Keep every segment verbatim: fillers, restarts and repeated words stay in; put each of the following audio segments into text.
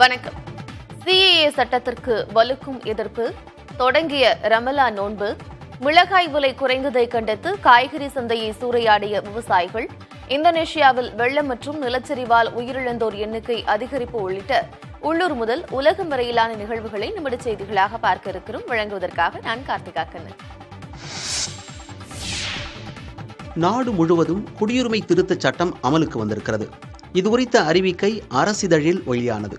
வணக்கம். சிஏஏ சட்டத்திற்கு வலுக்கும் எதிர்ப்பு தொடங்கிய ரமலா நோன்பு. மிளகாய் விலை குறைந்ததை கண்டித்து காய்கறி சந்தையை சூறையாடிய விவசாயிகள். இந்தோனேஷியாவில் வெள்ளம் மற்றும் நிலச்சரிவால் உயிரிழந்தோர் எண்ணிக்கை அதிகரிப்பு உள்ளிட்ட உள்ளூர் முதல் உலகம் வரையிலான நிகழ்வுகளை நம்முடைய செய்திகளாக பார்க்க இருக்கிறோம். வழங்குவதற்காக நான் கார்த்திகா கண்ணன். நாடு முழுவதும் குடியுரிமை திருத்தச் சட்டம் அமலுக்கு வந்திருக்கிறது. இது குறித்த அறிவிக்கை அரசிதழில் வெளியானது.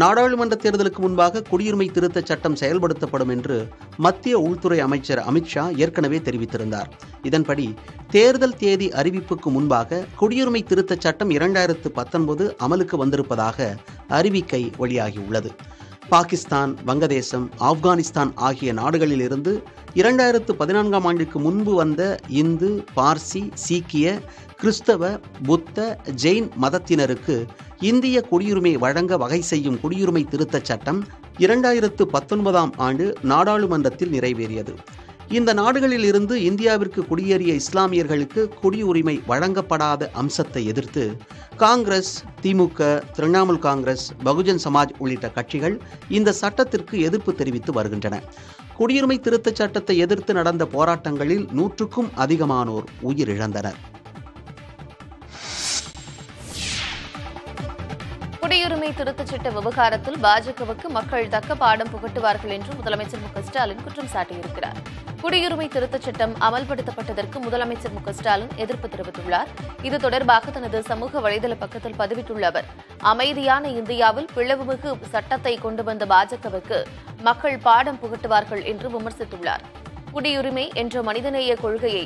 நாடாளுமன்ற தேர்தலுக்கு முன்பாக குடியுரிமை திருத்தச் சட்டம் செயல்படுத்தப்படும் என்று மத்திய உள்துறை அமைச்சர் அமித்ஷா ஏற்கனவே தெரிவித்திருந்தார். இதன்படி தேர்தல் தேதி அறிவிப்புக்கு முன்பாக குடியுரிமை திருத்தச் சட்டம் இரண்டாயிரத்து பத்தொன்பது அமலுக்கு வந்திருப்பதாக அறிவிக்கை வெளியாகியுள்ளது. பாகிஸ்தான், வங்கதேசம், ஆப்கானிஸ்தான் ஆகிய நாடுகளிலிருந்து இரண்டாயிரத்து பதினான்காம் ஆண்டுக்கு முன்பு வந்த இந்து, பார்சி, சீக்கிய, கிறிஸ்தவ, புத்த, ஜெயின் மதத்தினருக்கு இந்திய குடியுரிமை வழங்க வகை செய்யும் குடியுரிமை திருத்தச் சட்டம் இரண்டாயிரத்து பத்தொன்பதாம் ஆண்டு நாடாளுமன்றத்தில் நிறைவேறியது. இந்த நாடுகளில் இருந்து இந்தியாவிற்கு குடியேறிய இஸ்லாமியர்களுக்கு குடியுரிமை வழங்கப்படாத அம்சத்தை எதிர்த்து காங்கிரஸ், திமுக, திரிணாமுல் காங்கிரஸ், பகுஜன் சமாஜ் உள்ளிட்ட கட்சிகள் இந்த சட்டத்திற்கு எதிர்ப்பு தெரிவித்து வருகின்றன. குடியுரிமை திருத்தச் சட்டத்தை எதிர்த்து நடந்த போராட்டங்களில் நூற்றுக்கும் அதிகமானோர் உயிரிழந்தனர். குடியுரிமை திருத்தச் சட்ட விவகாரத்தில் பாஜகவுக்கு மக்கள் தக்க பாடம் புகட்டுவார்கள் என்று முதலமைச்சர் மு க ஸ்டாலின் குற்றம் சாட்டியிருக்கிறார். குடியுரிமை திருத்தச் சட்டம் அமல்படுத்தப்பட்டதற்கு முதலமைச்சர் மு க ஸ்டாலின் எதிர்ப்பு தெரிவித்துள்ளார். இது தொடர்பாக தனது சமூக வலைதள பக்கத்தில் பதிவிட்டுள்ள அவர், அமைதியான இந்தியாவில் பிளவுமிகு சட்டத்தை கொண்டு வந்த பாஜகவுக்கு மக்கள் பாடம் புகட்டுவார்கள் என்று விமர்சித்துள்ளார். குடியுரிமை என்ற மனிதநேய கொள்கையை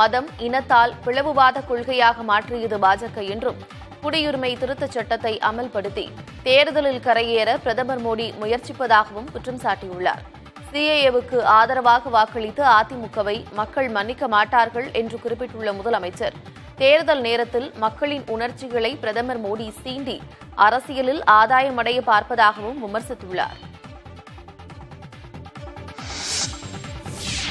மதம், இனத்தால் பிளவுவாத கொள்கையாக மாற்றியது பாஜக என்றும், குடியுரிமை திருத்தச் சட்டத்தை அமல்படுத்தி தேர்தலில் கரையேற பிரதமர் மோடி முயற்சிப்பதாகவும் குற்றம் சாட்டியுள்ளார். சிஏஏவுக்கு ஆதரவாக வாக்களித்து அதிமுகவை மக்கள் மன்னிக்க மாட்டார்கள் என்று குறிப்பிட்டுள்ள முதலமைச்சர், தேர்தல் நேரத்தில் மக்களின் உணர்ச்சிகளை பிரதமர் மோடி சீண்டி அரசியலில் ஆதாயமடைய பார்ப்பதாகவும் விமர்சித்துள்ளார்.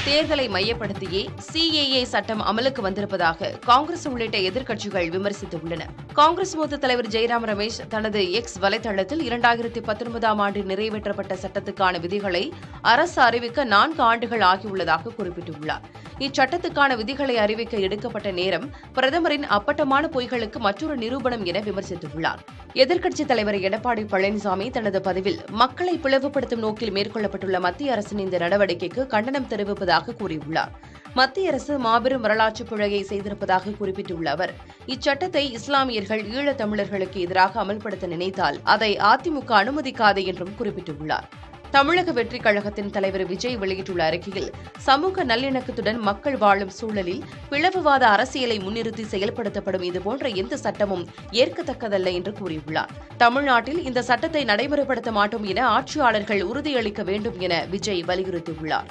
தேர்தலை மையப்படுத்தியே சிஏஏ சட்டம் அமலுக்கு வந்திருப்பதாக காங்கிரஸ் உள்ளிட்ட எதிர்க்கட்சிகள் விமர்சித்துள்ளன. காங்கிரஸ் மூத்த தலைவர் ஜெய்ராம் ரமேஷ் தனது எக்ஸ் வலைதளத்தில் இரண்டாயிரத்தி பத்தொன்பதாம் ஆண்டு நிறைவேற்றப்பட்ட சட்டத்துக்கான விதிகளை அரசு அறிவிக்க நான்கு ஆண்டுகள் ஆகியுள்ளதாக குறிப்பிட்டுள்ளார். இச்சட்டத்துக்கான விதிகளை அறிவிக்க எடுக்கப்பட்ட நேரம் பிரதமரின் அப்பட்டமான பொய்களுக்கு மற்றொரு நிரூபணம் என விமர்சித்துள்ளார். எதிர்க்கட்சித் தலைவர் எடப்பாடி பழனிசாமி தனது பதிவில், மக்களை பிளவுபடுத்தும் நோக்கில் மேற்கொள்ளப்பட்டுள்ள மத்திய அரசின் இந்த நடவடிக்கைக்கு கண்டனம் தெரிவிப்பதாக கூறியுள்ளார். மத்திய அரசு மாபெரும் வரலாற்று பிழையை செய்திருப்பதாக குறிப்பிட்டுள்ள அவர், இச்சட்டத்தை இஸ்லாமியர்கள், ஈழத் தமிழர்களுக்கு எதிராக அமல்படுத்த நினைத்தால் அதை அதிமுக அனுமதிக்காது என்றும் குறிப்பிட்டுள்ளார். தமிழக வெற்றிக் கழகத்தின் தலைவர் விஜய் வெளியிட்டுள்ள அறிக்கையில், சமூக நல்லிணக்கத்துடன் மக்கள் வாழும் சூழலில் பிளவுவாத அரசியலை முன்னிறுத்தி செயல்படுத்தப்படும் இதுபோன்ற எந்த சட்டமும் ஏற்கத்தக்கதல்ல என்று கூறியுள்ளார். தமிழ்நாட்டில் இந்த சட்டத்தை நடைமுறைப்படுத்த மாட்டோம் என ஆட்சியாளர்கள் உறுதியளிக்க வேண்டும் என விஜய் வலியுறுத்தியுள்ளார்.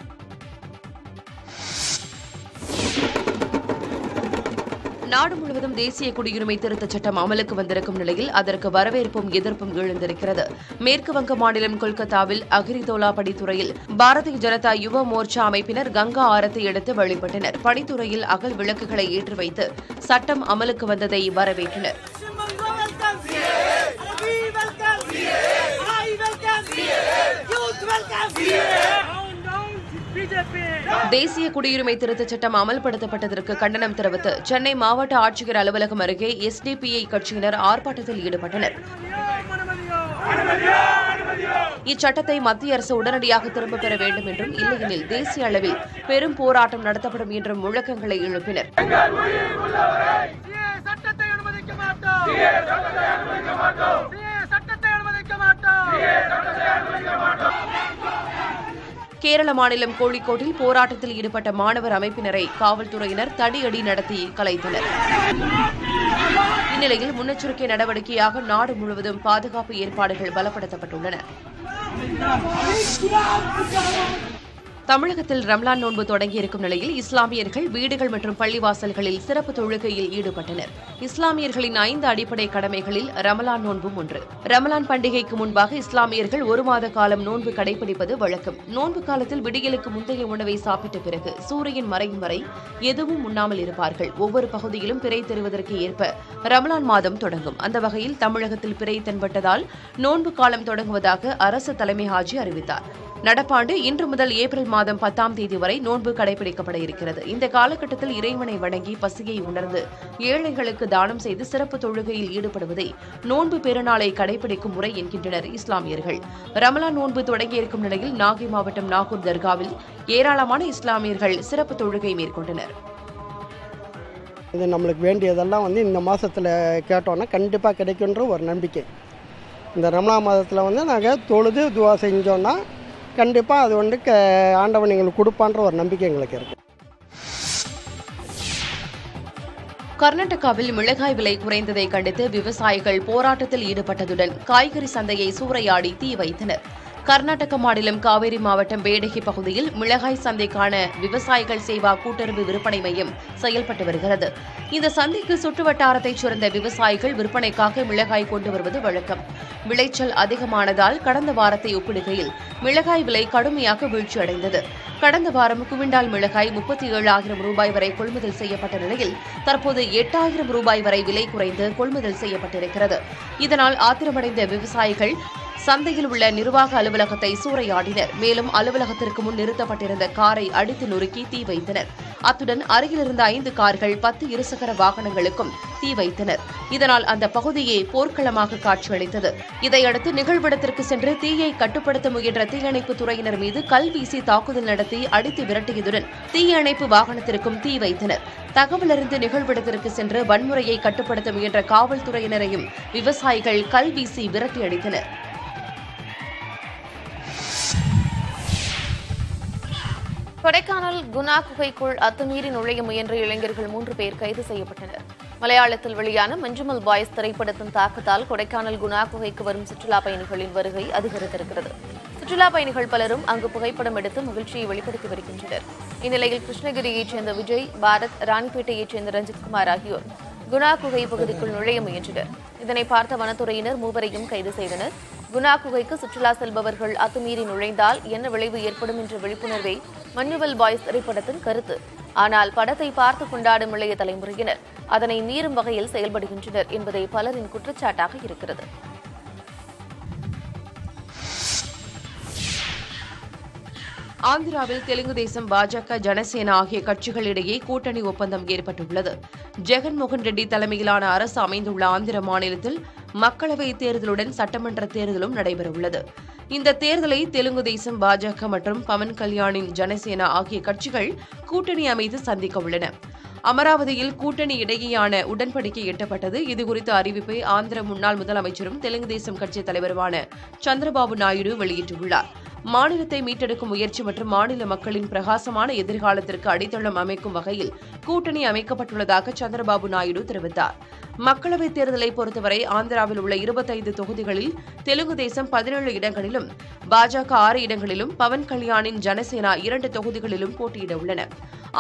நாடு முழுவதும் தேசிய குடியுரிமை திருத்தச் சட்டம் அமலுக்கு வந்திருக்கும் நிலையில் அதற்கு வரவேற்பும் எதிர்ப்பும் எழுந்திருக்கிறது. மேற்குவங்க மாநிலம் கொல்கத்தாவில் அகிரிதோலாபடி துறையில் பாரதிய ஜனதா யுவ மோர்ச்சா அமைப்பினர் கங்கா ஆரத்தி எடுத்து வழிபட்டனர். படித்துறையில் அகல் விளக்குகளை ஏற்றி வைத்து சட்டம் அமலுக்கு வந்ததை வரவேற்றனர். தேசிய குடியுரிமை திருத்தச் சட்டம் அமல்படுத்தப்பட்டதற்கு கண்டனம் தெரிவித்து சென்னை மாவட்ட ஆட்சியர் அலுவலகம் அருகே எஸ்டிபிஐ கட்சியினர் ஆர்ப்பாட்டத்தில் ஈடுபட்டனர். இச்சட்டத்தை மத்திய அரசு உடனடியாக திரும்பப் பெற வேண்டும் என்றும், இல்லையெனில் தேசிய அளவில் பெரும் போராட்டம் நடத்தப்படும் என்றும் முழக்கங்களை எழுப்பினர். கேரள மாநிலம் கோழிக்கோட்டில் போராட்டத்தில் ஈடுபட்ட மாணவர் அமைப்பினரை காவல்துறையினர் தடியடி நடத்தி கலைத்தனர். இந்நிலையில் முன்னெச்சரிக்கை நடவடிக்கையாக நாடு முழுவதும் பாதுகாப்பு ஏற்பாடுகள் பலப்படுத்தப்பட்டுள்ளன. தமிழகத்தில் ரமலான் நோன்பு தொடங்கியிருக்கும் நிலையில் இஸ்லாமியர்கள் வீடுகள் மற்றும் பள்ளிவாசல்களில் சிறப்பு தொழுகையில் ஈடுபட்டனர். இஸ்லாமியர்களின் ஐந்து அடிப்படை கடமைகளில் ரமலான் நோன்பும் ஒன்று. ரமலான் பண்டிகைக்கு முன்பாக இஸ்லாமியர்கள் ஒரு மாத காலம் நோன்பு கடைபிடிப்பது வழக்கம். நோன்பு காலத்தில் விடியலுக்கு முந்தைய உணவை சாப்பிட்ட பிறகு சூரியன் மறையும் வரை எதுவும் உண்ணாமல் இருப்பார்கள். ஒவ்வொரு பகுதியிலும் பிறை தருவதற்கு ஏற்ப ரமலான் மாதம் தொடங்கும். அந்த வகையில் தமிழகத்தில் பிறை தென்பட்டதால் நோன்பு காலம் தொடங்குவதாக அரசு தலைமை ஹாஜி அறிவித்தார். நடப்பாண்டு இன்று முதல் ஏப்ரல் மாதம் பத்தாம் தேதி வரை நோன்பு கடைபிடிக்கப்பட இருக்கிறது. இந்த காலகட்டத்தில் இறைவனை வணங்கி பசியை உணர்ந்து ஏழைகளுக்கு தானம் செய்து சிறப்பு தொழுகையில் ஈடுபடுவதை நோன்பு பெருநாளை கடைபிடிக்கும் முறை என்கின்றனர் இஸ்லாமியர்கள். ரமலான் நோன்பு தொடங்கியிருக்கும் நிலையில் நாகை மாவட்டம் நாகூர் தர்காவில் ஏராளமான இஸ்லாமியர்கள் சிறப்பு தொழுகை மேற்கொண்டனர். இது நம்மளுக்கு வேண்டியதெல்லாம் வந்து இந்த மாசத்துல கேட்டோம்னா கண்டிப்பாக கிடைக்குன்ற ஒரு நம்பிக்கை. இந்த ரமலான் மாதத்தில் வந்து நாங்கள் தொழுது துவா செஞ்சோன்னா கண்டிப்பாக அது வந்து ஆண்டவன் எங்களுக்கு கொடுப்பான்ற ஒரு நம்பிக்கை எங்களுக்கு இருக்கு. கர்நாடகாவில் மிளகாய் விலை குறைந்ததை கண்டித்து விவசாயிகள் போராட்டத்தில் ஈடுபட்டதுடன் காய்கறி சந்தையை சூறையாடி தீ வைத்தனர். கர்நாடக மாநிலம் காவேரி மாவட்டம் பேடகி பகுதியில் மிளகாய் சந்தைக்கான விவசாயிகள் சேவா கூட்டுறவு விற்பனை மையம் செயல்பட்டு வருகிறது. இந்த சந்தைக்கு சுற்று வட்டாரத்தைச் சேர்ந்த விவசாயிகள் விற்பனைக்காக மிளகாய் கொண்டு வருவது வழக்கம். விளைச்சல் அதிகமானதால் கடந்த வாரத்தை ஒப்பிடுகையில் மிளகாய் விலை கடுமையாக வீழ்ச்சியடைந்தது. கடந்த வாரம் குவிண்டால் மிளகாய் முப்பத்தி ஏழாயிரம் ரூபாய் வரை கொள்முதல் செய்யப்பட்ட நிலையில் தற்போது எட்டாயிரம் ரூபாய் வரை விலை குறைந்து கொள்முதல் செய்யப்பட்டிருக்கிறது. இதனால் ஆத்திரமடைந்த விவசாயிகள் சந்தையில் உள்ள நிர்வாக அலுவலகத்தை சூறையாடினர். மேலும் அலுவலகத்திற்கு முன் நிறுத்தப்பட்டிருந்த காரை அடித்து நொறுக்கி தீ வைத்தனர். அத்துடன் அருகிலிருந்த ஐந்து கார்கள் பத்து இருசக்கர வாகனங்களுக்கும் தீ வைத்தனர். இதனால் அந்த பகுதியே போர்க்களமாக காட்சியளித்தது. இதையடுத்து நிகழ்விடத்திற்கு சென்று தீயை கட்டுப்படுத்த முயன்ற தீயணைப்பு துறையினர் மீது கல் வீசி தாக்குதல் நடத்தி அடித்து விரட்டியதுடன் தீயணைப்பு வாகனத்திற்கும் தீ வைத்தனர். தகவலறிந்து நிகழ்விடத்திற்கு சென்று வன்முறையை கட்டுப்படுத்த முயன்ற காவல்துறையினரையும் விவசாயிகள் கல் வீசி விரட்டி அடித்தனர். கொடைக்கானல் குணா குகைக்குள் அத்துமீறி நுழைய முயன்ற இளைஞர்கள் மூன்று பேர் கைது செய்யப்பட்டனர். மலையாளத்தில் வெளியான மஞ்சுமல் பாய்ஸ் திரைப்படத்தின் தாக்கத்தால் கொடைக்கானல் குணா குகைக்கு வரும் சுற்றுலா பயணிகளின் வருகை அதிகரித்திருக்கிறது. சுற்றுலா பயணிகள் பலரும் அங்கு புகைப்படம் எடுத்து மகிழ்ச்சியை வெளிப்படுத்தி வருகின்றனர். இந்நிலையில் கிருஷ்ணகிரியைச் சேர்ந்த விஜய், பாரத், ராணிப்பேட்டையைச் சேர்ந்த ரஞ்சித்குமார் ஆகியோர் குணா குகை பகுதிக்குள் நுழைய முயன்றனர். இதனை பார்த்த வனத்துறையினர் மூவரையும் கைது செய்தனர். குணா குகைக்கு சுற்றுலா செல்பவர்கள் அத்துமீறி நுழைந்தால் என்ன விளைவு ஏற்படும் என்ற விழிப்புணர்வே மன்னுவல் பாய்ஸ் திரைப்படத்தின் கருத்து. ஆனால் படத்தை பார்த்து கொண்டாடும் இளைய தலைமுறையினர் அதனை மீறும் வகையில் செயல்படுகின்றனர் என்பதை பலரின் குற்றச்சாட்டாக இருக்கிறது. ஆந்திராவில் தெலுங்கு தேசம், பாஜக, ஜனசேனா ஆகிய கட்சிகளிடையே கூட்டணி ஒப்பந்தம் ஏற்பட்டுள்ளது. ஜெகன்மோகன் ரெட்டி தலைமையிலான அரசு அமைந்துள்ள ஆந்திர மாநிலத்தில் மக்களவைத் தேர்தலுடன் சட்டமன்ற தேர்தலும் நடைபெறவுள்ளது. இந்த தேர்தலை தெலுங்கு தேசம், பாஜக மற்றும் பவன் கல்யாணின் ஜனசேனா ஆகிய கட்சிகள் கூட்டணி அமைத்து சந்திக்க உள்ளன. அமராவதியில் கூட்டணி இடையேயான உடன்படிக்கை எட்டப்பட்டது. இதுகுறித்த அறிவிப்பை ஆந்திர முன்னாள் முதலமைச்சரும் தெலுங்கு தேசம் கட்சித் தலைவருமான சந்திரபாபு நாயுடு வெளியிட்டுள்ளார். மாநிலத்தை மீட்டெடுக்கும் முயற்சி மற்றும் மாநில மக்களின் பிரகாசமான எதிர்காலத்திற்கு அடித்தளம் அமைக்கும் வகையில் கூட்டணி அமைக்கப்பட்டுள்ளதாக சந்திரபாபு நாயுடு தெரிவித்தார். மக்களவைத் தேர்தலை பொறுத்தவரை ஆந்திராவில் உள்ள இருபத்தைந்து தொகுதிகளில் தெலுங்கு தேசம் பதினேழு இடங்களிலும், பாஜக ஆறு இடங்களிலும், பவன் கல்யாணின் ஜனசேனா இரண்டு தொகுதிகளிலும் போட்டியிட உள்ளன.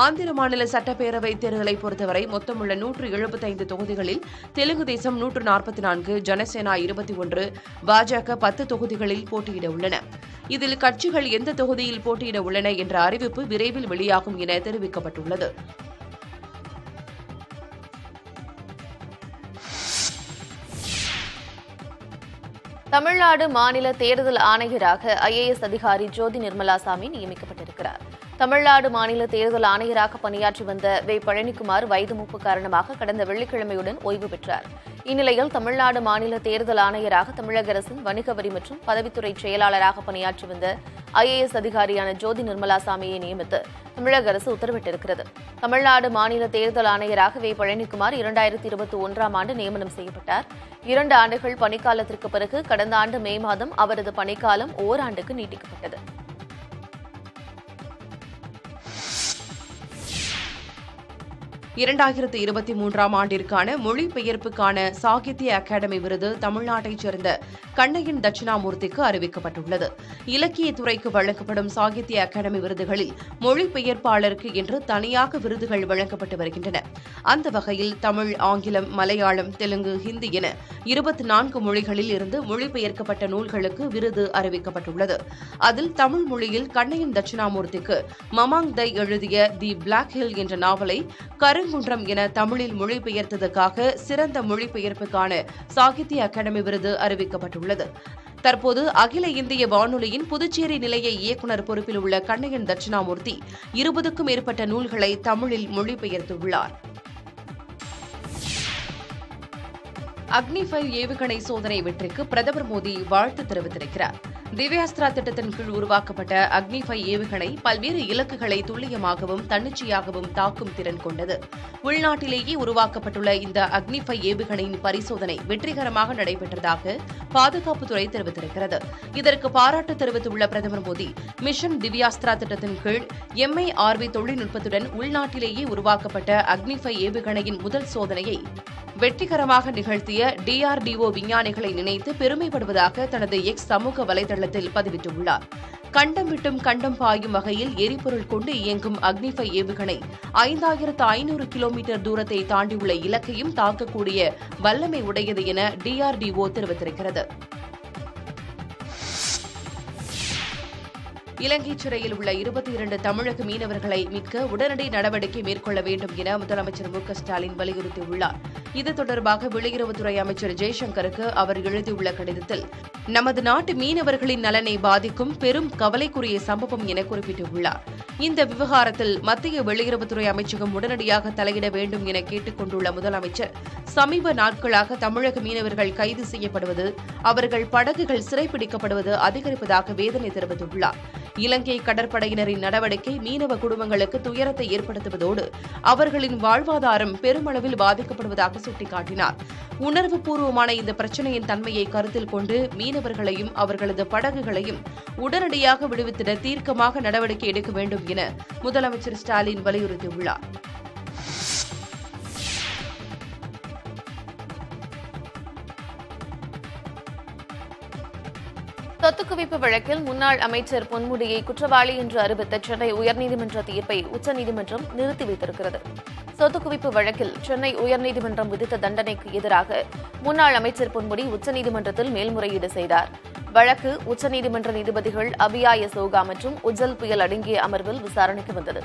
ஆந்திர மாநில சட்டப்பேரவைத் தேர்தலை பொறுத்தவரை மொத்தமுள்ள நூற்று எழுபத்தைந்து தொகுதிகளில் தெலுங்கு தேசம் நூற்று நாற்பத்தி நான்கு, ஜனசேனா இருபத்தி ஒன்று, பாஜக பத்து தொகுதிகளில் போட்டியிட உள்ளன. இதில் கட்சிகள் எந்த தொகுதியில் போட்டியிட உள்ளன என்ற அறிவிப்பு விரைவில் வெளியாகும் என தெரிவிக்கப்பட்டுள்ளது. தமிழ்நாடு மாநில தேர்தல் ஆணையராக ஐ ஏ எஸ் அதிகாரி ஜோதி நிர்மலாசாமி நியமிக்கப்பட்டிருக்கிறார். தமிழ்நாடு மாநில தேர்தல் ஆணையராக பணியாற்றி வந்த வே பழனிக்குமார் வயது மூப்பு காரணமாக கடந்த வெள்ளிக்கிழமையுடன் ஓய்வு பெற்றார். இந்நிலையில் தமிழ்நாடு மாநில தேர்தல் ஆணையராக தமிழக அரசின் வணிக வரி மற்றும் பதவித்துறை செயலாளராக பணியாற்றி வந்த ஐ ஏ எஸ் அதிகாரியான ஜோதி நிர்மலாசாமியை நியமித்து தமிழக அரசு உத்தரவிட்டிருக்கிறது. தமிழ்நாடு மாநில தேர்தல் ஆணையராக வே பழனிக்குமார் இரண்டாயிரத்தி இருபத்தி ஒன்றாம் ஆண்டு நியமனம் செய்யப்பட்டார். இரண்டு ஆண்டுகள் பணிக்காலத்திற்கு பிறகு கடந்த ஆண்டு மே மாதம் அவரது பணிக்காலம் ஓராண்டுக்கு நீட்டிக்கப்பட்டது. இரண்டாயிரத்து இருபத்தி மூன்றாம் ஆண்டிற்கான மொழிபெயர்ப்புக்கான சாகித்ய அகாடமி விருது தமிழ்நாட்டைச் சேர்ந்த கண்ணையின் தட்சிணாமூர்த்திக்கு அறிவிக்கப்பட்டுள்ளது. இலக்கிய துறைக்கு வழங்கப்படும் சாகித்ய அகாடமி விருதுகளில் மொழிபெயர்ப்பாளருக்கு என்று தனியாக விருதுகள் வழங்கப்பட்டு வருகின்றன. அந்த வகையில் தமிழ், ஆங்கிலம், மலையாளம், தெலுங்கு, ஹிந்தி என இருபத்தி நான்கு மொழிகளில் இருந்து மொழிபெயர்க்கப்பட்ட நூல்களுக்கு விருது அறிவிக்கப்பட்டுள்ளது. அதில் தமிழ் மொழியில் கண்ணையின் தட்சிணாமூர்த்திக்கு மமாங்தை எழுதிய தி பிளாக் ஹில் என்ற நாவலை கருங்குன்றம் என தமிழில் மொழிபெயர்த்ததற்காக சிறந்த மொழிபெயர்ப்புக்கான சாகித்ய அகாடமி விருது அறிவிக்கப்பட்டுள்ளது. தற்போது அகில இந்திய வானொலியின் புதுச்சேரி நிலைய இயக்குநர் பொறுப்பில் உள்ள கண்ணையின் தட்சிணாமூர்த்தி இருபதுக்கும் மேற்பட்ட நூல்களை தமிழில் மொழிபெயர்த்துள்ளார். அக்னி ஐந்து ஏவுகணை சோதனை வெற்றிக்கு பிரதமர் மோடி வாழ்த்து தெரிவித்திருக்கிறார். திவ்யாஸ்திரா திட்டத்தின் கீழ் உருவாக்கப்பட்ட அக்னி ஐந்து ஏவுகணை பல்வேறு இலக்குகளை துல்லியமாகவும் தன்னிச்சையாகவும் தாக்கும் திறன் கொண்டது. உள்நாட்டிலேயே உருவாக்கப்பட்டுள்ள இந்த அக்னி ஐந்து ஏவுகணையின் பரிசோதனை வெற்றிகரமாக நடைபெற்றதாக பாதுகாப்புத்துறை தெரிவித்திருக்கிறது. இதற்கு பாராட்டு தெரிவித்துள்ள பிரதமர் மோடி, மிஷன் திவ்யாஸ்திரா திட்டத்தின் கீழ் எம்ஐஆர்வி தொழில்நுட்பத்துடன் உள்நாட்டிலேயே உருவாக்கப்பட்ட அக்னி ஐந்து ஏவுகணையின் முதல் சோதனையை வெற்றிகரமாக நிகழ்த்திய டிஆர்டிஓ விஞ்ஞானிகளை நினைத்து பெருமைப்படுவதாக தனது எக்ஸ் சமூக வலைதளத்தில் பதிவிட்டுள்ளார். கண்டம் விட்டும் கண்டம் பாயும் வகையில் எரிபொருள் கொண்டு இயங்கும் அக்னி ஐந்து ஏவுகணை ஐந்தாயிரத்து ஐநூறு கிலோமீட்டர் தூரத்தை தாண்டியுள்ள இலக்கையும் தாக்கக்கூடிய வல்லமை உடையது என டிஆர்டிஓ தெரிவித்திருக்கிறது. இலங்கை சிறையில் உள்ள இருபத்தி இரண்டு தமிழக மீனவர்களை மீட்க உடனடி நடவடிக்கை மேற்கொள்ள வேண்டும் என முதலமைச்சர் மு க ஸ்டாலின் வலியுறுத்தியுள்ளார். இது தொடர்பாக வெளியுறவுத்துறை அமைச்சர் ஜெய்சங்கருக்கு அவர் எழுதியுள்ள கடிதத்தில், நமது நாட்டு மீனவர்களின் நலனை பாதிக்கும் பெரும் கவலைக்குரிய சம்பவம் என குறிப்பிட்டுள்ளார். இந்த விவகாரத்தில் மத்திய வெளியுறவுத்துறை அமைச்சகம் உடனடியாக தலையிட வேண்டும் என கேட்டுக் கொண்டுள்ள முதலமைச்சர், சமீப நாட்களாக தமிழக மீனவர்கள் கைது செய்யப்படுவது, அவர்கள் படகுகள் சிறைப்பிடிக்கப்படுவது அதிகரிப்பதாக வேதனை தெரிவித்துள்ளார். இலங்கை கடற்படையினரின் நடவடிக்கை மீனவ குடும்பங்களுக்கு துயரத்தை ஏற்படுத்துவதோடு அவர்களின் வாழ்வாதாரம் பெருமளவில் பாதிக்கப்படுவதாக சுட்டிக்காட்டினார். உணர்வு பூர்வமான இந்த பிரச்சினையின் தன்மையை கருத்தில் கொண்டு மீனவர்களையும் அவர்களது படகுகளையும் உடனடியாக விடுவித்திட தீர்க்கமாக நடவடிக்கை எடுக்க வேண்டும் என முதலமைச்சர் ஸ்டாலின் வலியுறுத்தியுள்ளார். சொத்து குவிப்பு வழக்கில் முன்னாள் அமைச்சர் பொன்முடியை குற்றவாளி என்று அறிவித்த சென்னை உயர்நீதிமன்ற தீர்ப்பை உச்சநீதிமன்றம் நிறுத்தி வைத்திருக்கிறது. சொத்து குவிப்பு வழக்கில் சென்னை உயர்நீதிமன்றம் விதித்த தண்டனைக்கு எதிராக முன்னாள் அமைச்சர் பொன்முடி உச்சநீதிமன்றத்தில் மேல்முறையீடு செய்தார். வழக்கு உச்சநீதிமன்ற நீதிபதிகள் அபியா யசோகா மற்றும் உஜ்ஜல் புயல் அடங்கிய அமர்வில் விசாரணைக்கு வந்தது.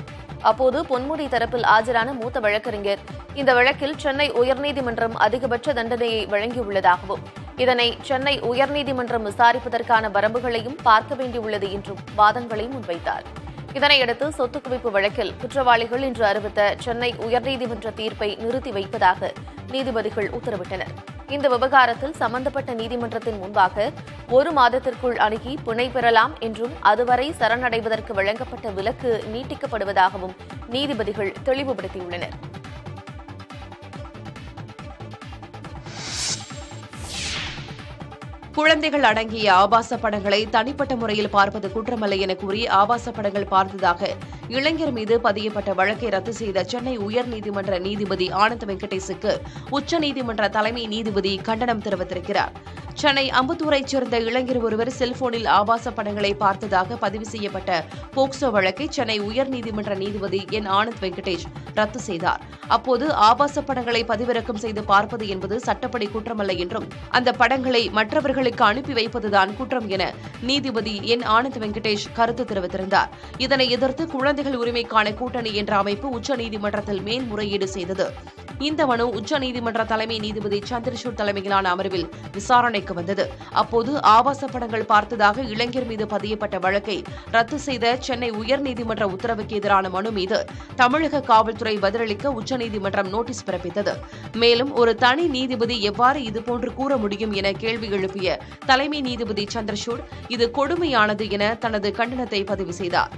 அப்போது பொன்முடி தரப்பில் ஆஜரான மூத்த வழக்கறிஞர், இந்த வழக்கில் சென்னை உயர்நீதிமன்றம் அதிகபட்ச தண்டனையை வழங்கியுள்ளதாகவும் இதனை சென்னை உயர்நீதிமன்றம் விசாரிப்பதற்கான வரம்புகளையும் பார்க்க வேண்டியுள்ளது என்றும் வாதங்களை முன்வைத்தார். இதனையடுத்து சொத்து குவிப்பு வழக்கில் குற்றவாளிகள் என்று அறிவித்த சென்னை உயர்நீதிமன்ற தீர்ப்பை நிறுத்தி வைப்பதாக நீதிபதிகள் உத்தரவிட்டனர். இந்த விவகாரத்தில் சம்பந்தப்பட்ட நீதிமன்றத்தின் முன்பாக ஒரு மாதத்திற்குள் அணுகி பிணை பெறலாம் என்றும் அதுவரை சரணடைவதற்கு வழங்கப்பட்ட விலக்கு நீட்டிக்கப்படுவதாகவும் நீதிபதிகள் தெளிவுபடுத்தியுள்ளனர். குழந்தைகள் அடங்கிய ஆபாச படங்களை தனிப்பட்ட முறையில் பார்ப்பது குற்றமல்ல என கூறி ஆபாச படங்கள் பார்த்ததாக இளைஞர் மீது பதியப்பட்ட வழக்கை ரத்து செய்த சென்னை உயர்நீதிமன்ற நீதிபதி ஆனந்த் வெங்கடேஷுக்கு உச்சநீதிமன்ற தலைமை நீதிபதி கண்டனம் தெரிவித்திருக்கிறார். சென்னை அம்பத்தூரைச் சேர்ந்த இளைஞர் ஒருவர் செல்போனில் ஆபாச படங்களை பார்த்ததாக பதிவு செய்யப்பட்ட போக்சோ வழக்கை சென்னை உயர்நீதிமன்ற நீதிபதி என் ஆனந்த் வெங்கடேஷ் ரத்து செய்தார். அப்போது ஆபாச படங்களை பதிவிறக்கம் செய்து பார்ப்பது என்பது சட்டப்படி குற்றமல்ல என்றும் அந்த படங்களை மற்றவர்களுக்கு அனுப்பி வைப்பதுதான் குற்றம் என நீதிபதி என் ஆனந்த் வெங்கடேஷ் கருத்து தெரிவித்திருந்தார். இதனை எதிர்த்து குழந்தைகள் உரிமைக்கான கூட்டணி என்ற அமைப்பு உச்சநீதிமன்றத்தில் மேல்முறையீடு செய்தது. இந்த மனு உச்சநீதிமன்ற தலைமை நீதிபதி சந்திரசூட் தலைமையிலான அமர்வில் விசாரணைக்கு வந்தது. அப்போது ஆபாச படங்கள் பார்த்ததாக இளைஞர் மீது பதியப்பட்ட வழக்கை ரத்து செய்த சென்னை உயர்நீதிமன்ற உத்தரவுக்கு எதிரான மனு மீது தமிழக காவல்துறை பதிலளிக்க உச்சநீதிமன்றம் நோட்டீஸ் பிறப்பித்தது. மேலும் ஒரு தனி நீதிபதி எவ்வாறு இதுபோன்று கூற முடியும் என கேள்வி எழுப்பிய தலைமை நீதிபதி சந்திரசூட், இது கொடுமையானது என தனது கண்டனத்தை பதிவு செய்தார்.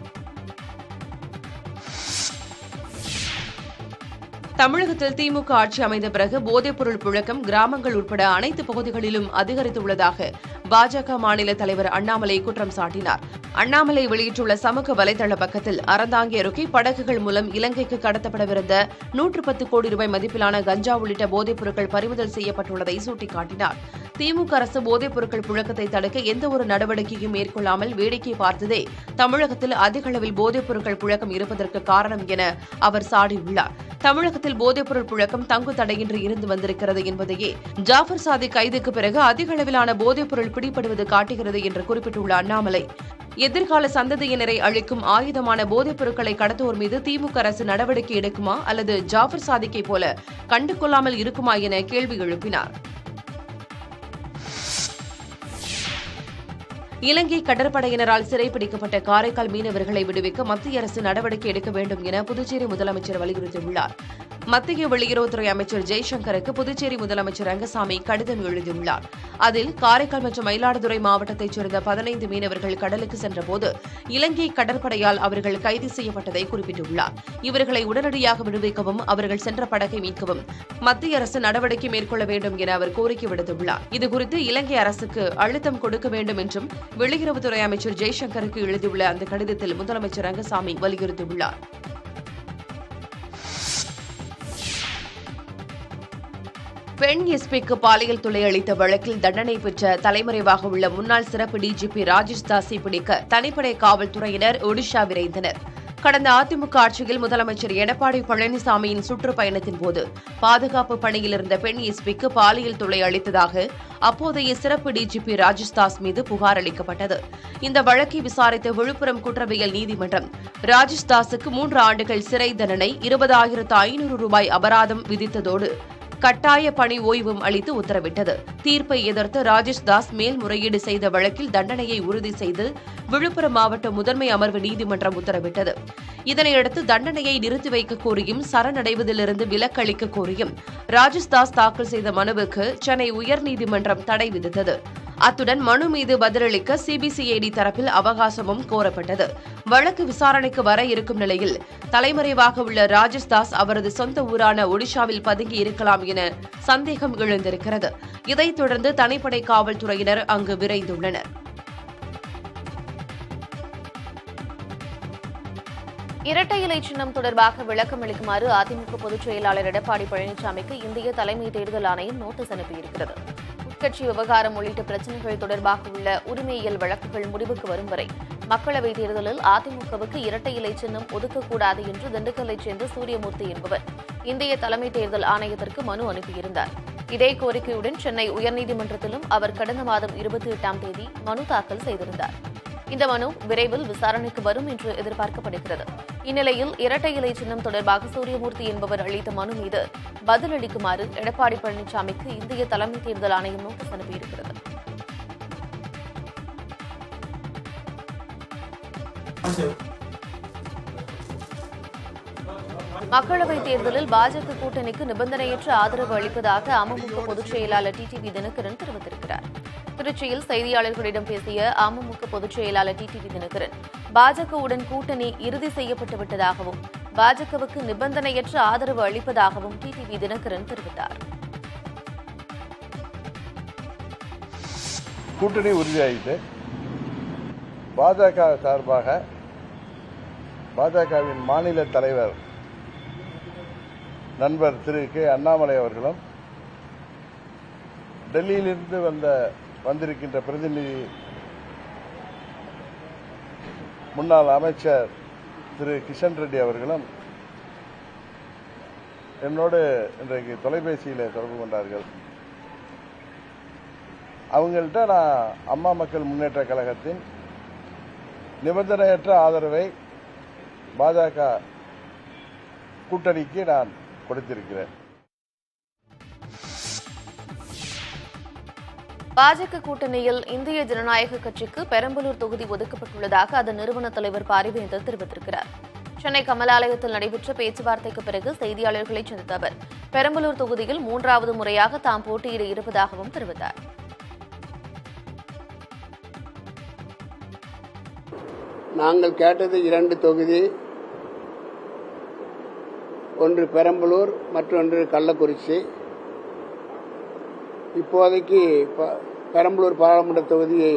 தமிழகத்தில் திமுக ஆட்சி அமைந்த பிறகு போதைப்பொருள் புழக்கம் கிராமங்கள் உட்பட அனைத்து பகுதிகளிலும் அதிகரித்துள்ளதாக பாஜக மாநில தலைவர் அண்ணாமலை குற்றம் சாட்டினார். அண்ணாமலை வெளியிட்டுள்ள சமூக வலைதள பக்கத்தில், அறந்தாங்கி அருகே படகுகள் மூலம் இலங்கைக்கு கடத்தப்படவிருந்த நூற்று பத்து கோடி ரூபாய் மதிப்பிலான கஞ்சா உள்ளிட்ட போதைப் பொருட்கள் பறிமுதல் செய்யப்பட்டுள்ளதை சுட்டிக்காட்டினார். திமுக அரசு போதைப் பொருட்கள் புழக்கத்தை தடுக்க எந்தவொரு நடவடிக்கையும் மேற்கொள்ளாமல் வேடிக்கை பார்த்ததே தமிழகத்தில் அதிக அளவில் போதைப் பொருட்கள் புழக்கம் இருப்பதற்கு காரணம் என அவர் சாடியுள்ளார். தமிழகத்தில் போதைப்பொருள் புழக்கம் தங்கு தடையின்றி இருந்து வந்திருக்கிறது என்பதையே ஜாஃபர் சாதிக் கைதுக்கு பிறகு அதிக அளவிலான போதைப்பொருள் பிடிபடுவது காட்டுகிறது என்று குறிப்பிட்டுள்ள அண்ணாமலை, எதிர்கால சந்ததியினரை அழிக்கும் ஆயுதமான போதைப் பொருட்களை கடத்துவோர் மீது திமுக அரசு நடவடிக்கை எடுக்குமா அல்லது ஜாஃபர் சாதிக்கை போல கண்டுகொள்ளாமல் இருக்குமா என கேள்வி எழுப்பினார். இலங்கை கடற்படையினரால் சிறைப்பிடிக்கப்பட்ட காரைக்கால் மீனவர்களை விடுவிக்க மத்திய அரசு நடவடிக்கை எடுக்க வேண்டும் என புதுச்சேரி முதலமைச்சர் வலியுறுத்தியுள்ளார். மத்திய வெளியுறவுத்துறை அமைச்சர் ஜெய்சங்கருக்கு புதுச்சேரி முதலமைச்சர் ரங்கசாமி கடிதம் எழுதியுள்ளார். அதில் காரைக்கால் மற்றும் மயிலாடுதுறை மாவட்டத்தைச் சேர்ந்த பதினைந்து மீனவர்கள் கடலுக்கு சென்றபோது இலங்கை கடற்படையால் அவர்கள் கைது செய்யப்பட்டதை குறிப்பிட்டுள்ளார். இவர்களை உடனடியாக விடுவிக்கவும் அவர்கள் சென்ற படகை மீட்கவும் மத்திய அரசு நடவடிக்கை மேற்கொள்ள வேண்டும் என அவர் கோரிக்கை விடுத்துள்ளார். இதுகுறித்து இலங்கை அரசுக்கு அழுத்தம் கொடுக்க வேண்டும் என்றும் வெளியுறவுத்துறை அமைச்சர் ஜெய்சங்கருக்கு எழுதியுள்ள அந்த கடிதத்தில் முதலமைச்சர் ரங்கசாமி வலியுறுத்தியுள்ளார். பெண் எஸ்பிக்கு பாலியல் தொல்லை அளித்த வழக்கில் தண்டனை பெற்ற தலைமறைவாக உள்ள முன்னாள் சிறப்பு டிஜிபி ராஜேஷ் தாஸை பிடிக்க தனிப்படை காவல்துறையினர் ஒடிஷா விரைந்தனர். கடந்த அதிமுக ஆட்சியில் முதலமைச்சர் எடப்பாடி பழனிசாமியின் சுற்றுப்பயணத்தின் போது பாதுகாப்பு பணியில் இருந்த பெண் எஸ்பிக்கு பாலியல் தொல்லை அளித்ததாக அப்போதைய சிறப்பு டிஜிபி ராஜேஷ் தாஸ் மீது புகார் அளிக்கப்பட்டது. இந்த வழக்கை விசாரித்த விழுப்புரம் குற்றவியல் நீதிமன்றம் ராஜேஷ் தாஸுக்கு மூன்று ஆண்டுகள் சிறை தண்டனை இருபதாயிரத்து ஐநூறு ரூபாய் அபராதம் விதித்ததோடு கட்டாய பணி ஓய்வும் அளித்து உத்தரவிட்டது. தீர்ப்பை எதிர்த்து ராஜேஷ் தாஸ் மேல்முறையீடு செய்த வழக்கில் தண்டனையை உறுதி செய்து விழுப்புரம் மாவட்ட முதன்மை அமர்வு நீதிமன்றம் உத்தரவிட்டது. இதனையடுத்து தண்டனையை நிறுத்தி வைக்க கோரியும் சரணடைவதிலிருந்து விலக்களிக்க கோரியும் ராஜேஷ் தாஸ் தாக்கல் செய்த மனுவுக்கு சென்னை உயர்நீதிமன்றம் தடை விதித்தது. அத்துடன் மனு மீது பதிலளிக்க சிபிசிஐடி தரப்பில் அவகாசமும் கோரப்பட்டது. வழக்கு விசாரணைக்கு வர இருக்கும் நிலையில் தலைமறைவாக உள்ள ராஜேஷ் தாஸ் அவரது சொந்த ஊரான ஒடிஷாவில் பதுங்கி இருக்கலாம் என சந்தேகம் எழுந்திருக்கிறது. இதைத் தொடர்ந்து தனிப்படை காவல்துறையினர் அங்கு விரைந்துள்ளனர். இரட்டை இலை சின்னம் தொடர்பாக விளக்கம் அளிக்குமாறு அதிமுக பொதுச் செயலாளர் எடப்பாடி பழனிசாமிக்கு இந்திய தலைமை தேர்தல் ஆணையம் நோட்டீஸ் அனுப்பியிருக்கிறது. கட்சி விவகாரம் உள்ளிட்ட பிரச்சினைகள் தொடர்பாக உள்ள உரிமையியல் வழக்குகள் முடிவுக்கு வரும் வரை மக்களவைத் தேர்தலில் அதிமுகவுக்கு இரட்டை இலை சின்னம் ஒதுக்கக்கூடாது என்று திண்டுக்கல்லைச் சேர்ந்த சூரியமூர்த்தி என்பவர் இந்திய தலைமை தேர்தல் ஆணையத்திற்கு மனு அனுப்பியிருந்தார். இதே கோரிக்கையுடன் சென்னை உயர்நீதிமன்றத்திலும் அவர் கடந்த மாதம் இருபத்தி எட்டாம் தேதி மனு தாக்கல் செய்திருந்தார். இந்த மனு விரைவில் விசாரணைக்கு வரும் என்று எதிர்பார்க்கப்படுகிறது. இந்நிலையில் இரட்டை இலை சின்னம் தொடர்பாக சூரியமூர்த்தி என்பவர் அளித்த மனு மீது பதிலளிக்குமாறு எடப்பாடி பழனிசாமிக்கு இந்திய தலைமை தேர்தல் ஆணையம் நோட்டீஸ் அனுப்பியிருக்கிறது. மக்களவைத் தேர்தலில் பாஜக கூட்டணிக்கு நிபந்தனையற்ற ஆதரவு அளிப்பதாக அமமுக பொதுச் செயலாளர் டிடிவி தினகரன் தெரிவித்திருக்கிறார். திருச்சியில் செய்தியாளர்களிடம் பேசிய அமமுக பொதுச் செயலாளர் டிடிவி தினகரன் பாஜகவுடன் கூட்டணி இறுதி செய்யப்பட்டுவிட்டதாகவும் பாஜகவுக்கு நிபந்தனையற்ற ஆதரவு அளிப்பதாகவும் டிடிவி தினகரன் தெரிவித்தார். கூட்டணி உறுதியாகிட்டு பாஜக சார்பாக பாஜகவின் மாநில தலைவர் நண்பர் திரு கே அண்ணாமலை அவர்களும் டெல்லியிலிருந்து வந்த வந்திருக்கின்ற பிரதிநிதி முன்னாள் அமைச்சர் திரு கிஷன் ரெட்டி அவர்களும் என்னோடு இன்றைக்கு தொலைபேசியில் தொடர்பு கொண்டார்கள். அவங்கள்ட்ட நான் அம்மா மக்கள் முன்னேற்ற கழகத்தின் நிபந்தனையற்ற ஆதரவை பாஜக கூட்டணிக்கு நான் கொடுத்திருக்கிறேன். பாஜக கூட்டணியில் இந்திய ஜனநாயக கட்சிக்கு பெரம்பலூர் தொகுதி ஒதுக்கப்பட்டுள்ளதாக அதன் நிறுவன தலைவர் பாரிவேந்தர் தெரிவித்திருக்கிறார். சென்னை கமலாலயத்தில் நடைபெற்ற பேச்சுவார்த்தைக்கு பிறகு செய்தியாளர்களை சந்தித்த அவர் பெரம்பலூர் தொகுதியில் மூன்றாவது முறையாக தாம் போட்டியிட இருப்பதாகவும் தெரிவித்தார். நாங்கள் கேட்டது இரண்டு தொகுதி, ஒன்று பெரம்பலூர் மற்றொன்று கள்ளக்குறிச்சி. இப்போதைக்கு பெரம்பலூர் பாராளுமன்ற தொகுதியை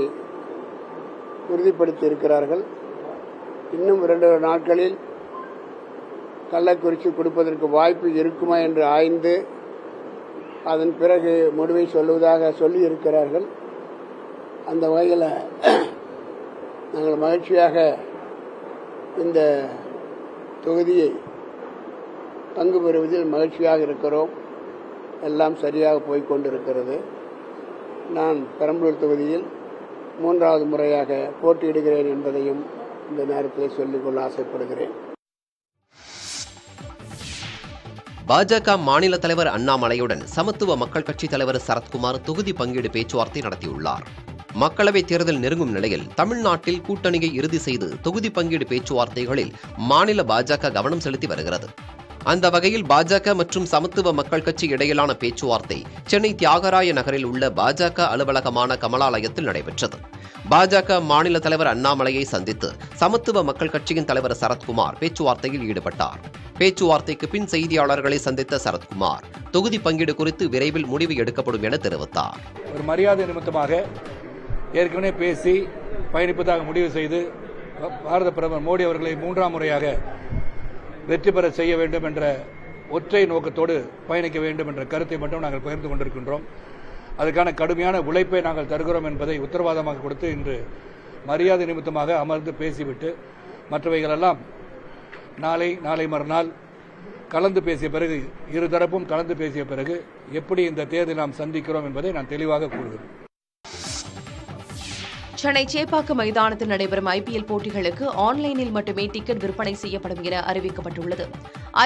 உறுதிப்படுத்தி இருக்கிறார்கள். இன்னும் இரண்டு நாட்களில் கள்ளக்குறிச்சி கொடுப்பதற்கு வாய்ப்பு இருக்குமா என்று ஆய்ந்து அதன் பிறகு முடிவை சொல்லுவதாக சொல்லி இருக்கிறார்கள். அந்த வகையில் நாங்கள் மகிழ்ச்சியாக இந்த தொகுதியை பங்கு பெறுவதில் மகிழ்ச்சியாக இருக்கிறோம். எல்லாம் சரியாக போய்கொண்டிருக்கிறது. நான் பெரம்பலூர் தொகுதியில் மூன்றாவது முறையாக போட்டியிடுகிறேன் என்பதையும் இந்த நேரத்தில் சொல்லிக்கொள்ள ஆசைப்படுகிறேன். பாஜக மாநில தலைவர் அண்ணாமலையுடன் சமத்துவ மக்கள் கட்சி தலைவர் சரத்குமார் தொகுதி பங்கீடு பேச்சுவார்த்தை நடத்தியுள்ளார். மக்களவைத் தேர்தல் நெருங்கும் நிலையில் தமிழ்நாட்டில் கூட்டணியை இறுதி செய்து தொகுதி பங்கீடு பேச்சுவார்த்தைகளில் மாநில பாஜக கவனம் செலுத்தி வருகிறது. அந்த வகையில் பாஜக மற்றும் சமத்துவ மக்கள் கட்சி இடையிலான பேச்சுவார்த்தை சென்னை தியாகராய நகரில் உள்ள பாஜக அலுவலகமான கமலாலயத்தில் நடைபெற்றது. பாஜக மாநில தலைவர் அண்ணாமலையை சந்தித்து சமத்துவ மக்கள் கட்சியின் தலைவர் சரத்குமார் பேச்சுவார்த்தையில் ஈடுபட்டார். பேச்சுவார்த்தைக்கு பின் செய்தியாளர்களை சந்தித்த சரத்குமார் தொகுதி பங்கீடு குறித்து விரைவில் முடிவு எடுக்கப்படும் என தெரிவித்தார். ஒரு மரியாதை நிமித்தமாக ஏற்கனவே பேசி பயணிப்பதாக முடிவு செய்து பாரத பிரதமர் மோடி அவர்களை மூன்றாம் முறையாக வெற்றி பெற செய்ய வேண்டும் என்ற ஒற்றை நோக்கத்தோடு பயணிக்க வேண்டும் என்ற கருத்தை மட்டும் நாங்கள் பகிர்ந்து கொண்டிருக்கின்றோம். அதற்கான கடுமையான உழைப்பை நாங்கள் தருகிறோம் என்பதை உத்தரவாதமாக கொடுத்து இன்று மரியாதை நிமித்தமாக அமர்ந்து பேசிவிட்டு மற்றவைகளெல்லாம் நாளை நாளை மறுநாள் கலந்து பேசிய பிறகு இருதரப்பும் கலந்து பேசிய பிறகு எப்படி இந்த தேர்தலை நாம் சந்திக்கிறோம் என்பதை நான் தெளிவாக கூறுகிறேன். சென்னை சேப்பாக்கம் மைதானத்தில் நடைபெறும் ஐபிஎல் போட்டிகளுக்கு ஆன்லைனில் மட்டுமே டிக்கெட் விற்பனை செய்யப்படும் என அறிவிக்கப்பட்டுள்ளது.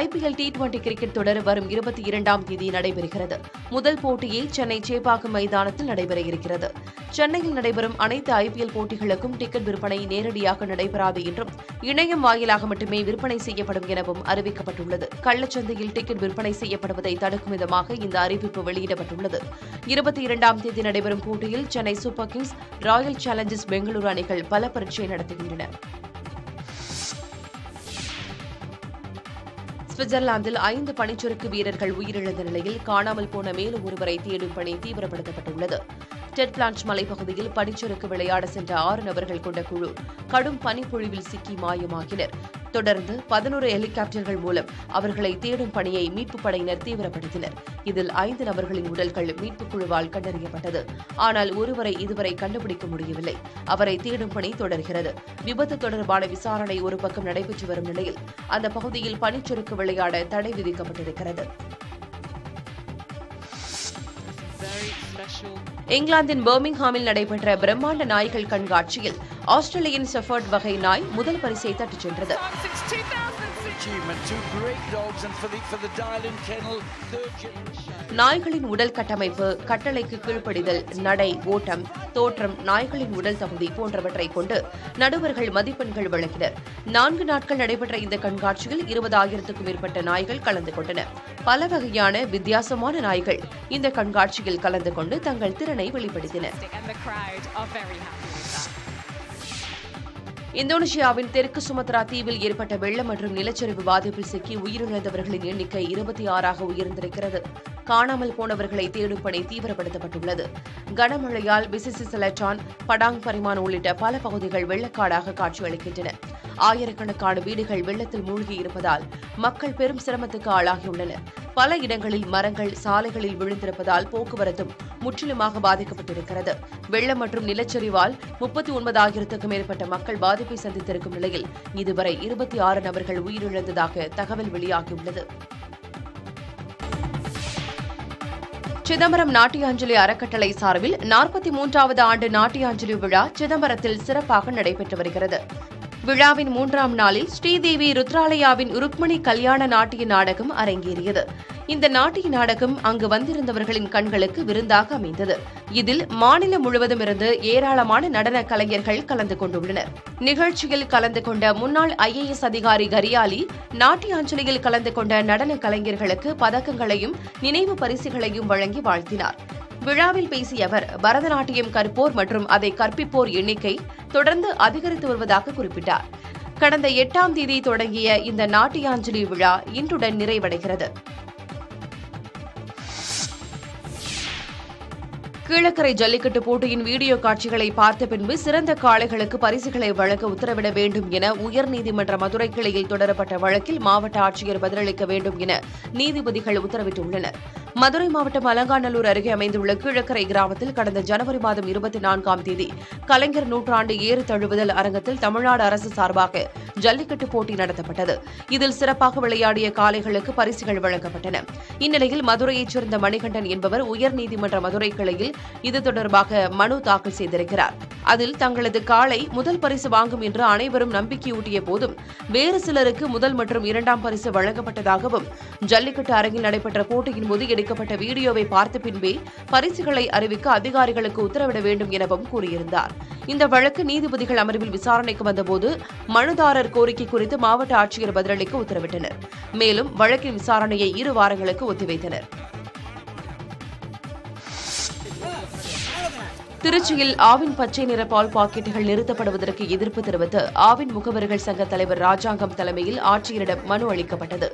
ஐபிஎல் டி டுவெண்டி கிரிக்கெட் தொடர் வரும் இருபத்தி இரண்டாம் தேதி நடைபெறுகிறது. முதல் போட்டியை சென்னை சேப்பாக்கம் மைதானத்தில் நடைபெற இருக்கிறது. சென்னையில் நடைபெறும் அனைத்து ஐபிஎல் போட்டிகளுக்கும் டிக்கெட் விற்பனை நேரடியாக நடைபெறாது என்றும் இணையம் வாயிலாக மட்டுமே விற்பனை செய்யப்படும் எனவும் அறிவிக்கப்பட்டுள்ளது. கள்ளச்சந்தையில் டிக்கெட் விற்பனை செய்யப்படுவதை தடுக்கும் விதமாக இந்த அறிவிப்பு வெளியிடப்பட்டுள்ளது. இருபத்தி இரண்டாம் தேதி நடைபெறும் போட்டியில் Chennai super kings, royal challengers Bengaluru அணிகள் பல பரீட்சை நடத்துகின்றன. சுவிட்சர்லாந்தில் ஐந்து பனிச்சறுக்கு வீரர்கள் உயிரிழந்த நிலையில் காணாமல் போன மேலும் ஒருவரை தேடும் பணி தீவிரப்படுத்தப்பட்டுள்ளது. டெட் பிளான்ச் மலைப்பகுதியில் பனிச்சறுக்கு விளையாட சென்ற ஆறு நபர்கள் கொண்ட குழு கடும் பனிப்பொழிவில் சிக்கி மாயமாகினர். தொடர்ந்து பதினோரு ஹெலிகாப்டர்கள் மூலம் அவர்களை தேடும் பணியை மீட்புப் படையினர் தீவிரப்படுத்தினர். இதில் ஐந்து நபர்களின் உடல்கள் மீட்புக் குழுவால் கண்டறியப்பட்டது. ஆனால் ஒருவரை இதுவரை கண்டுபிடிக்க முடியவில்லை. அவரை தேடும் பணி தொடர்கிறது. விபத்து தொடர்பான விசாரணை ஒரு பக்கம் நடைபெற்று வரும் நிலையில் அந்த பகுதியில் பனிச்சறுக்கு விளையாட தடை விதிக்கப்பட்டிருக்கிறது. இங்கிலாந்தின் பர்மிங்ஹாமில் நடைபெற்ற பிரம்மாண்ட நாய்கள் கண்காட்சியில் ஆஸ்திரேலியின் செஃபர்ட் வகை நாய் முதல் பரிசை தட்டிச் சென்றது. நாய்களின் உடல் கட்டமைப்பு, கட்டளைக்கு கீழ்ப்படிதல், நடை, ஓட்டம், தோற்றம், நாய்களின் உடல் தகுதி போன்றவற்றை கொண்டு நடுவர்கள் மதிப்பெண்கள் வழங்கினர். நான்கு நாட்கள் நடைபெற்ற இந்த கண்காட்சியில் இருபதாயிரத்துக்கும் மேற்பட்ட நாய்கள் கலந்து கொண்டன. பல வகையான வித்தியாசமான நாய்கள் இந்த கண்காட்சியில் கலந்து கொண்டு தங்கள் திறனை வெளிப்படுத்தின. இந்தோனேஷியாவின் தெற்கு சுமத்ரா தீவில் ஏற்பட்ட வெள்ளம் மற்றும் நிலச்சரிவு பாதிப்பில் சிக்கி உயிரிழந்தவர்களின் எண்ணிக்கை இருபத்தி ஆறாக உயர்ந்திருக்கிறது. காணாமல் போனவர்களை தேடும் பணி தீவிரப்படுத்தப்பட்டுள்ளது. கனமழையால் பிசிசி செலட்டான், படாங் பரிமான் உள்ளிட்ட பல பகுதிகள் வெள்ளக்காடாக காட்சியளிக்கின்றன. ஆயிரக்கணக்கான வீடுகள் வெள்ளத்தில் மூழ்கியிருப்பதால் மக்கள் பெரும் சிரமத்துக்கு ஆளாகியுள்ளனர். பல இடங்களில் மரங்கள் சாலைகளில் விழுந்திருப்பதால் போக்குவரத்தும் முற்றிலுமாக பாதிக்கப்பட்டிருக்கிறது. வெள்ளம் மற்றும் நிலச்சரிவால் முப்பத்தி ஒன்பதாயிரத்துக்கும் மேற்பட்ட மக்கள் பாதிப்பை சந்தித்திருக்கும் நிலையில் இதுவரை இருபத்தி ஆறு நபர்கள் உயிரிழந்ததாக தகவல் வெளியாகியுள்ளது. சிதம்பரம் நாட்டியாஞ்சலி அறக்கட்டளை சார்பில் நாற்பத்தி மூன்றாவது ஆண்டு நாட்டியாஞ்சலி விழா சிதம்பரத்தில் சிறப்பாக நடைபெற்று வருகிறது. விழாவின் மூன்றாம் நாளில் ஸ்ரீதேவி ருத்ராலயாவின் ருக்மணி கல்யாண நாட்டிய நாடகம் அரங்கேறியது. இந்த நாட்டிய நாடகம் அங்கு வந்திருந்தவர்களின் கண்களுக்கு விருந்தாக அமைந்தது. இதில் மாநிலம் முழுவதும் இருந்து ஏராளமான நடன கலைஞர்கள் கலந்து கொண்டுள்ளனர். நிகழ்ச்சியில் கலந்து கொண்ட முன்னாள் ஐஏஎஸ் அதிகாரி கரியாலி நாட்டியாஞ்சலியில் கலந்து கொண்ட நடன கலைஞர்களுக்கு பதக்கங்களையும் நினைவு பரிசுகளையும் வழங்கி வாழ்த்தினார். விழாவில் பேசிய அவர் பரதநாட்டியம் கற்போர் மற்றும் அதை கற்பிப்போர் எண்ணிக்கை தொடர்ந்து அதிகரித்து வருவதாக குறிப்பிட்டார். கடந்த எட்டாம் தேதி தொடங்கிய இந்த நாட்டியாஞ்சலி விழா இன்றுடன் நிறைவடைகிறது. கீழக்கரை ஜல்லிக்கட்டு போட்டியின் வீடியோ காட்சிகளை பார்த்த பின்பு சிறந்த காளைகளுக்கு பரிசுகளை வழங்க உத்தரவிட வேண்டும் என உயர்நீதிமன்ற மதுரை கிளையில் தொடரப்பட்ட வழக்கில் மாவட்ட ஆட்சியர் பதிலளிக்க வேண்டும் என நீதிபதிகள் உத்தரவிட்டுள்ளனர். மதுரை மாவட்டம் அலங்காநல்லூர் அருகே அமைந்துள்ள கீழக்கரை கிராமத்தில் கடந்த ஜனவரி மாதம் இருபத்தி நான்காம் தேதி கலைஞர் நூற்றாண்டு ஏறு தழுவுதல் அரங்கத்தில் தமிழ்நாடு அரசு சார்பாக ஜல்லிக்கட்டு போட்டி நடத்தப்பட்டது. இதில் சிறப்பாக விளையாடிய காளைகளுக்கு பரிசுகள் வழங்கப்பட்டன. இந்நிலையில் மதுரையைச் சேர்ந்த மணிகண்டன் என்பவர் உயர்நீதிமன்ற மதுரை கிளையில் இது தொடர்பாக மனு தாக்கல் செய்திருக்கிறார். அதில் தங்களது காளை முதல் பரிசு வாங்கும் என்று அனைவரும் நம்பிக்கையூட்டிய போதும் வேறு சிலருக்கு முதல் மற்றும் இரண்டாம் பரிசு வழங்கப்பட்டதாகவும் ஜல்லிக்கட்டு அரங்கில் நடைபெற்ற போட்டியின் போது எடுக்கப்பட்ட வீடியோவை பார்த்த பின்பே பரிசுகளை அறிவிக்க அதிகாரிகளுக்கு உத்தரவிட வேண்டும் எனவும் கூறியிருந்தார். இந்த வழக்கு நீதிபதிகள் அமர்வில் விசாரணைக்கு வந்தபோது மனுதாரர் கோரிக்கை குறித்து மாவட்ட ஆட்சியர் பதிலளிக்க உத்தரவிட்டனர். மேலும் வழக்கின் விசாரணையை இரு வாரங்களுக்கு ஒத்திவைத்தனர். திருச்சியில் ஆவின் பச்சை நிற பால் பாக்கெட்டுகள் நிறுத்தப்படுவதற்கு எதிர்ப்பு தெரிவித்து ஆவின் முகவர்கள் சங்க தலைவர் ராஜாங்கம் தலைமையில் ஆட்சியரிடம் மனு அளிக்கப்பட்டது.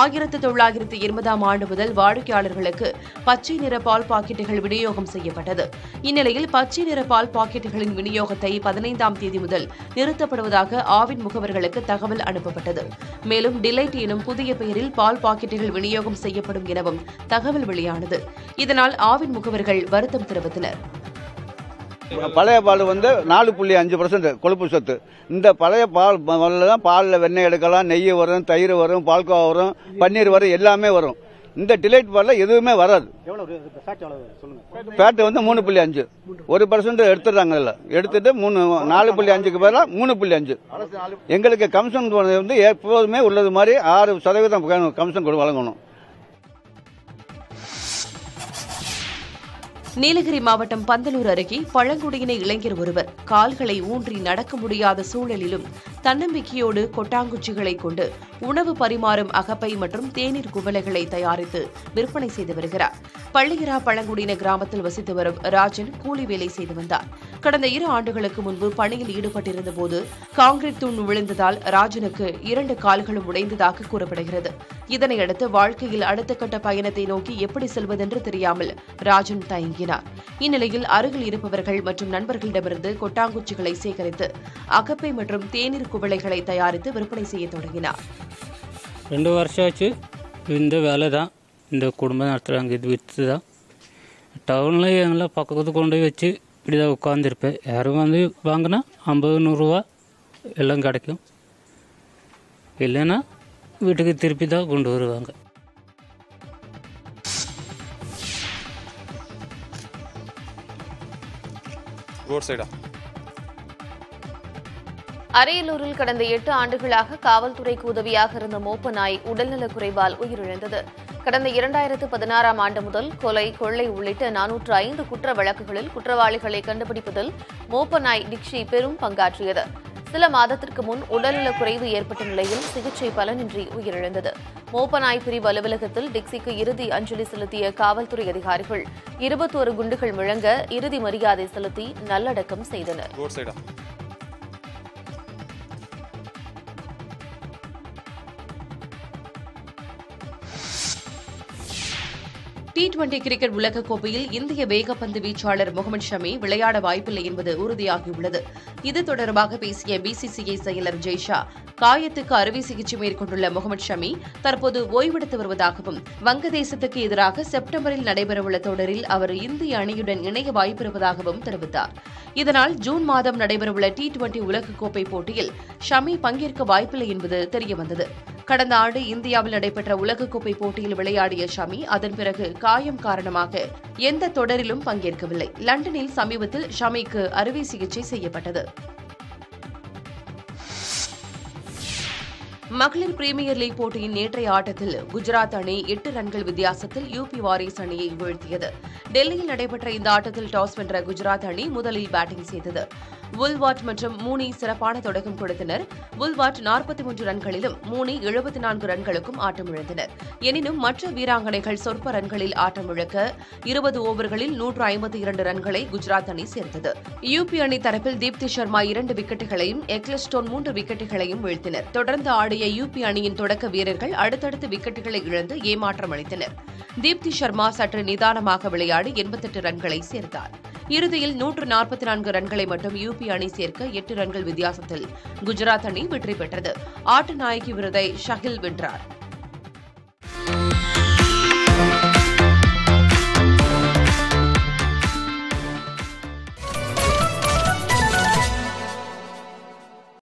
ஆயிரத்து தொள்ளாயிரத்து எண்பதாம் ஆண்டு முதல் வாடிக்கையாளர்களுக்கு பச்சை நிற பால் பாக்கெட்டுகள் விநியோகம் செய்யப்பட்டது. இந்நிலையில் பச்சை நிற பால் பாக்கெட்டுகளின் விநியோகத்தை பதினைந்தாம் தேதி முதல் நிறுத்தப்படுவதாக ஆவின் முகவர்களுக்கு தகவல் அனுப்பப்பட்டது. மேலும் டிலைட் எனும் புதிய பெயரில் பால் பாக்கெட்டுகள் விநியோகம் செய்யப்படும் எனவும் தகவல் வெளியானது. இதனால் ஆவின் முகவர்கள் வருத்தம் தெரிவித்தனர். பழைய பால் வந்து நாலு புள்ளி அஞ்சு பர்சன்ட் கொழுப்பு சத்து. இந்த பழைய பால் தான் பாலில் வெண்ணெய் எடுக்கலாம், நெய் வரும், தயிர் வரும், பால்கோவா வரும், பன்னீர் வரும், எல்லாமே வரும். இந்த டிலைட் பாலில் எதுவுமே வராது. ஃபேட் வந்து மூணு புள்ளி அஞ்சு ஒரு பர்சன்ட் எடுத்துடுறாங்க. இதில் எடுத்துட்டு மூணு நாலு புள்ளி அஞ்சுக்கு பதிலாக மூணு புள்ளி அஞ்சு எங்களுக்கு கமிஷன் வந்து எப்போதுமே உள்ளது மாதிரி ஆறு சதவீதம் கமிஷன் கொடு வழங்கணும். நீலகிரி மாவட்டம் பந்தலூர் அருகே பழங்குடியின இளைஞர் ஒருவர் கால்களை ஊன்றி நடக்க முடியாத சூழலிலும் தன்னம்பிக்கையோடு கொட்டாங்குச்சிகளை கொண்டு உணவு பரிமாறும் அகப்பை மற்றும் தேநீர் குவளைகளை தயாரித்து விற்பனை செய்து வருகிறார். பள்ளியரா பழங்குடியின கிராமத்தில் வசித்து வரும் ராஜன் கூலி வேலை செய்து வந்தார். கடந்த இரு ஆண்டுகளுக்கு முன்பு பணியில் ஈடுபட்டிருந்த போது காங்கிரீட் தூண் விழுந்ததால் ராஜனுக்கு இரண்டு கால்களும் உடைந்ததாக கூறப்படுகிறது. இதனையடுத்து வாழ்க்கையில் அடுத்த கட்ட பயணத்தை நோக்கி எப்படி செல்வதென்று தெரியாமல் ராஜன் தயங்கினார். இந்நிலையில் அருகில் இருப்பவர்கள் மற்றும் நண்பர்களிடமிருந்து கொட்டாங்குச்சிகளை சேகரித்து அகப்பை மற்றும் தேநீர் குவளைகளை தயாரித்து விற்பனை செய்ய தொடங்கினார். ரெண்டு வருஷம் ஆச்சு இந்த வேலை தான், இந்த குடும்பம் நடத்துகிறாங்க. இது விற்று தான் டவுனில் எங்கெல்லாம் பக்கத்து கொண்டு போய் வச்சு இப்படி தான் உட்காந்துருப்பேன். யாரும் வந்து வாங்கினா ஐம்பது நூறுரூவா எல்லாம் கிடைக்கும், இல்லைன்னா வீட்டுக்கு திருப்பி தான் கொண்டு வருவாங்க. ரோட் சைடா அரியலூரில் கடந்த எட்டு ஆண்டுகளாக காவல்துறைக்கு உதவியாக இருந்த மோப்ப நாய் உடல்நலக் குறைவால் உயிரிழந்தது. கடந்த இரண்டாயிரத்து பதினாறாம் ஆண்டு முதல் கொலை, கொள்ளை உள்ளிட்ட நானூற்று ஐந்து குற்ற வழக்குகளில் குற்றவாளிகளை கண்டுபிடிப்பதில் மோப்ப நாய் டிக்ஷி பெரும் பங்காற்றியது. சில மாதத்திற்கு முன் உடல்நலக் குறைவு ஏற்பட்ட நிலையில் சிகிச்சை பலனின்றி உயிரிழந்தது. மோப்பநாய் பிரிவு அலுவலகத்தில் டிக்ஸிக்கு இறுதி அஞ்சலி செலுத்திய காவல்துறை அதிகாரிகள் இருபத்தோரு குண்டுகள் முழங்க இறுதி மரியாதை செலுத்தி நல்லடக்கம் செய்தனர். டி டுவெண்டி கிரிக்கெட் உலகக்கோப்பையில் இந்திய வேகப்பந்து வீச்சாளர் முகமது ஷமி விளையாட வாய்ப்பில்லை என்பது உறுதியாகியுள்ளது. இது தொடர்பாக பேசிய பிசிசிஐ செயலர் ஜெய்ஷா காயத்துக்கு அறுவை சிகிச்சை மேற்கொண்டுள்ள முகமது ஷமி தற்போது ஓய்வெடுத்து வருவதாகவும் வங்கதேசத்துக்கு எதிராக செப்டம்பரில் நடைபெறவுள்ள தொடரில் அவர் இந்திய அணியுடன் இணைய வாய்ப்பிருப்பதாகவும் தெரிவித்தார். இதனால் ஜூன் மாதம் நடைபெறவுள்ள டி டுவெண்டி உலகக்கோப்பை போட்டியில் ஷமி பங்கேற்க வாய்ப்பில்லை என்பது தெரியவந்தது. கடந்த ஆண்டு இந்தியாவில் நடைபெற்ற உலகக்கோப்பை போட்டியில் விளையாடிய ஷமி அதன் பிறகு காயம் காரணமாக எந்த தொடரிலும் பங்கேற்கவில்லை. லண்டனில் சமீபத்தில் ஷமிக்கு அறுவை சிகிச்சை செய்யப்பட்டது. மகளிர் பிரீமியர் லீக் போட்டியின் நேற்றைய ஆட்டத்தில் குஜராத் அணி எட்டு ரன்கள் வித்தியாசத்தில் யூபி வாரியர்ஸ் அணியை வீழ்த்தியது. டெல்லியில் நடைபெற்ற இந்த ஆட்டத்தில் டாஸ் வென்ற குஜராத் அணி முதலில் பேட்டிங் செய்தது. புல்வாட் மற்றும் மூனி சிறப்பான தொடக்கம் கொடுத்தனர். புல்வாட் நாற்பத்தி மூன்று ரன்களிலும் மூனி எழுபத்தி நான்கு ரன்களுக்கும் ஆட்டமிழந்தனர். எனினும் மற்ற வீராங்கனைகள் சொற்ப ரன்களில் ஆட்டமிழக்க இருபது ஓவர்களில் நூற்று ஐம்பத்தி இரண்டு ரன்களை குஜராத் அணி சேர்த்தது. யூபி அணி தரப்பில் தீப்தி சர்மா இரண்டு விக்கெட்டுகளையும் எக்லஸ்டோன் மூன்று விக்கெட்டுகளையும் வீழ்த்தினர். தொடர்ந்து ஆடிய யூபி அணியின் தொடக்க வீரர்கள் அடுத்தடுத்து விக்கெட்டுகளை இழந்து ஏமாற்றம் அளித்தனர். தீப்தி சர்மா சற்று நிதானமாக விளையாடி எண்பத்தெட்டு ரன்களை சேர்த்தார். இறுதியில் நூற்று நாற்பத்தி நான்கு ரன்களை மட்டும் யூபி அணி சேர்க்க எட்டு ரன்கள் வித்தியாசத்தில் குஜராத் அணி வெற்றி பெற்றது. ஆட்ட நாயகி விருதை ஷகில் வென்றார்.